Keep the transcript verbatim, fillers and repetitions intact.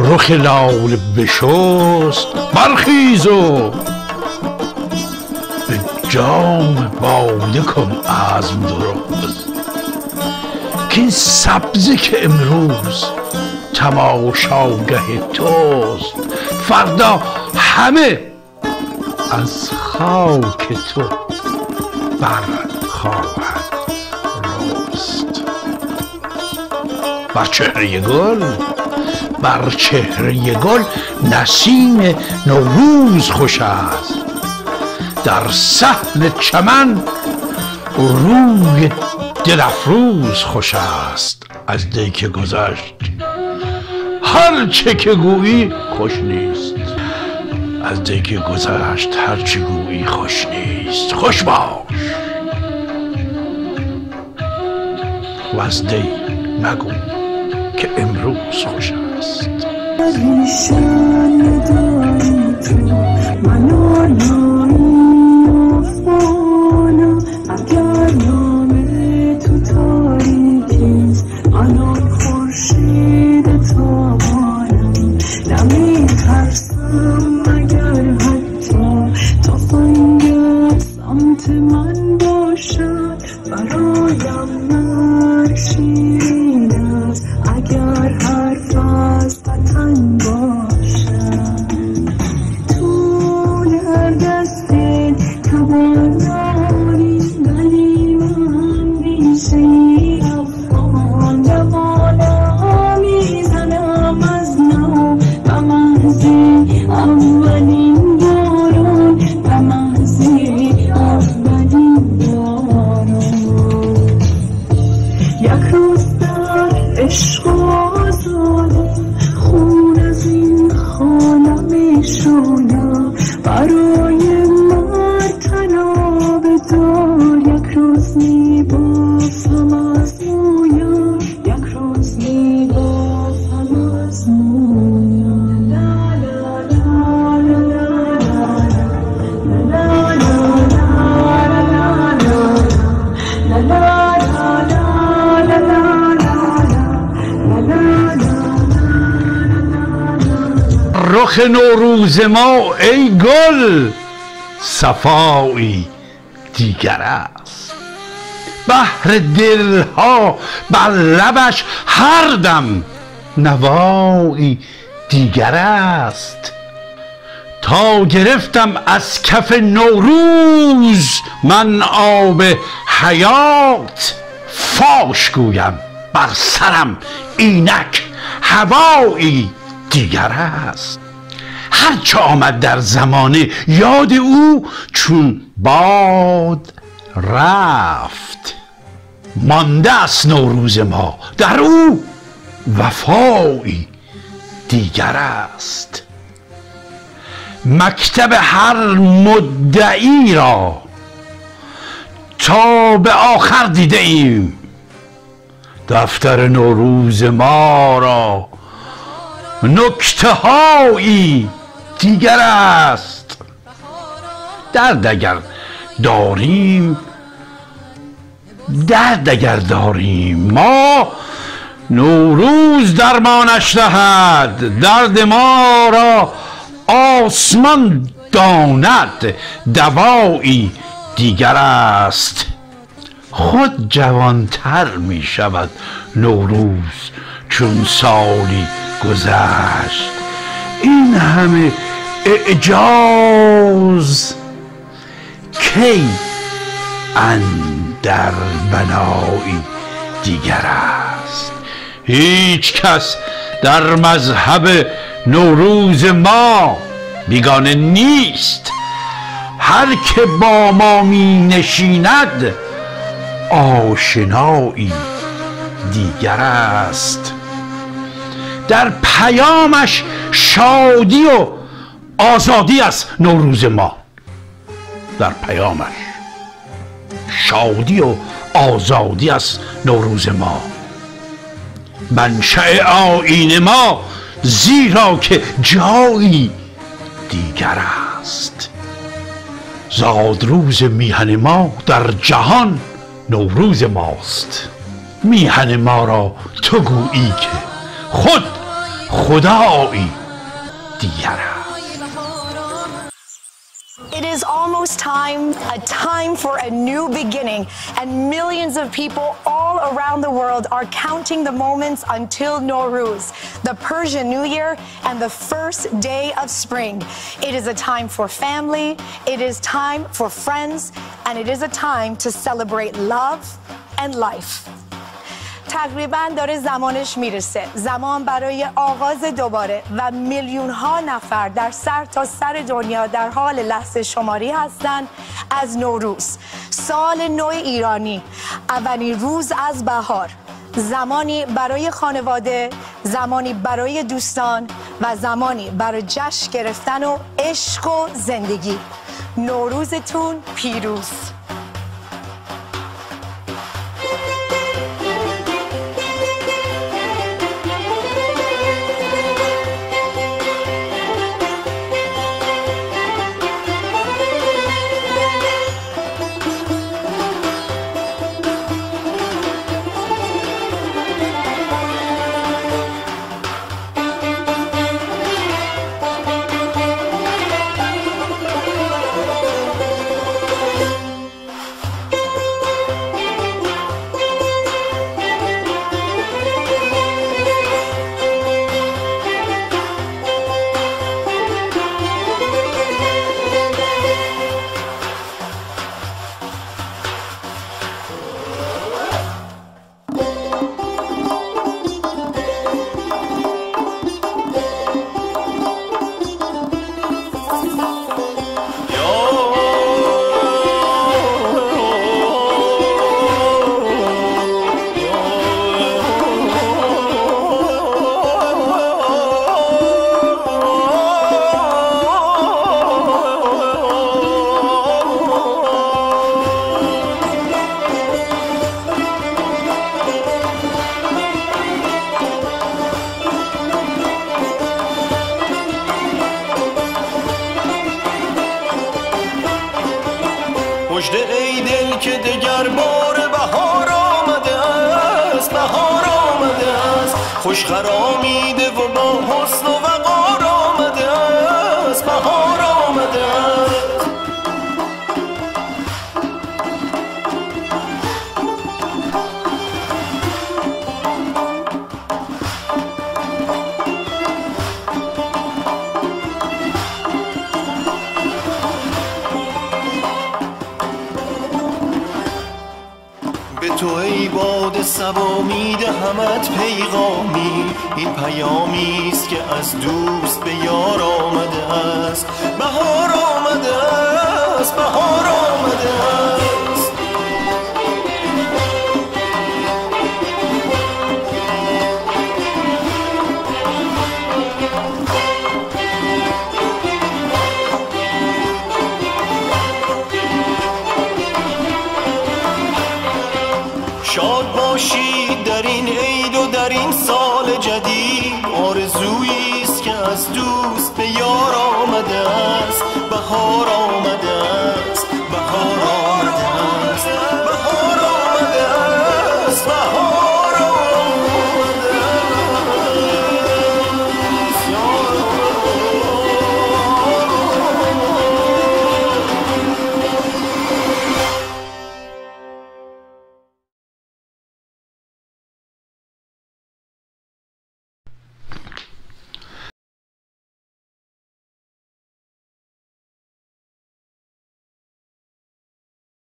رخ لال بشست برخیز و به جام باده کن عزم درست که این سبزه که امروز تماشاگه توست فردا همه از خاک تو برخواهد رست. بر چهره گل بر چهره گل نسیم نوروز خوش است، در صحن چمن روی دلفروز خوش است. از دی که گذشت هر چه که گویی خوش نیست، از دی که گذشت هر چه گویی خوش نیست. خوش باش و از دی مگو که امروز خوش است. رخ نوروز ما ای گل صفایی دیگر است، بحر دلها بر لبش هر دم نوایی دیگر است. تا گرفتم از کف نوروز من آب حیات، فاش گویم بر سرم اینک هوایی دیگر است. هرچه آمد در زمانه یاد او چون باد رفت، مانده است نوروز ما در او وفایی دیگر است. مکتب هر مدعی را تا به آخر دیده ایم، دفتر نوروز ما را نکته هایی دیگر است. درد اگر داریم درد اگر داریم ما نوروز درمانش دهد، درد ما را آسمان داند دوایی دیگر است. خود جوانتر می شود نوروز چون سالی گذشت، این همه اعجاز کی اندر بنایی دیگر است. هیچ کس در مذهب نوروز ما بیگانه نیست، هر که با ما می نشیند آشنایی دیگر است. در پیامش شادی و آزادی است نوروز ما، در پیامش شادی و آزادی است نوروز ما. منشأ آیین ما زیرا که جایی دیگر است. زادروز میهن ما در جهان نوروز ماست، میهن ما را تو گویی که خود خدایی دیگرم. It is almost time, a time for a new beginning, and millions of people all around the world are counting the moments until Nowruz, the Persian New Year and the first day of spring. It is a time for family, it is time for friends, and it is a time to celebrate love and life. تقریباً داره زمانش میرسه. زمان برای آغاز دوباره و میلیون ها نفر در سر تا سر دنیا در حال لحظه شماری هستند از نوروز. سال نو ایرانی، اولین روز از بهار. زمانی برای خانواده، زمانی برای دوستان و زمانی برای جشن گرفتن و عشق و زندگی. نوروزتون پیروز. مژده ای دل که دگر بار بهار آمده است، بهار آمده است، خوش خرامیده و با حسن و وقار آمده است، بهار آمده است. تو ای باد صبا میدهمت پیغامی، این پیامی است که از دوست به یار آمده است، بهار آمده است، بهار آمده است. شاد باشید در این عید و در این سال جدید، آرزویی است که از دوست به یار آمده است، بهار